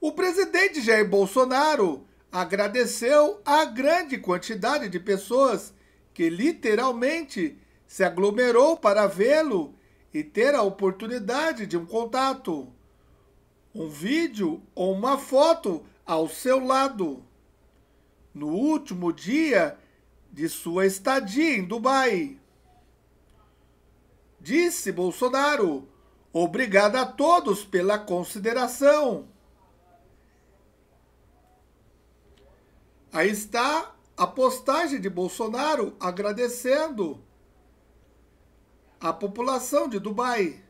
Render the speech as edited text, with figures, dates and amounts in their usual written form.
O presidente Jair Bolsonaro agradeceu à grande quantidade de pessoas que literalmente se aglomerou para vê-lo e ter a oportunidade de um contato, um vídeo ou uma foto ao seu lado. No último dia de sua estadia em Dubai, disse Bolsonaro: "Obrigado a todos pela consideração." Aí está a postagem de Bolsonaro agradecendo a população de Dubai.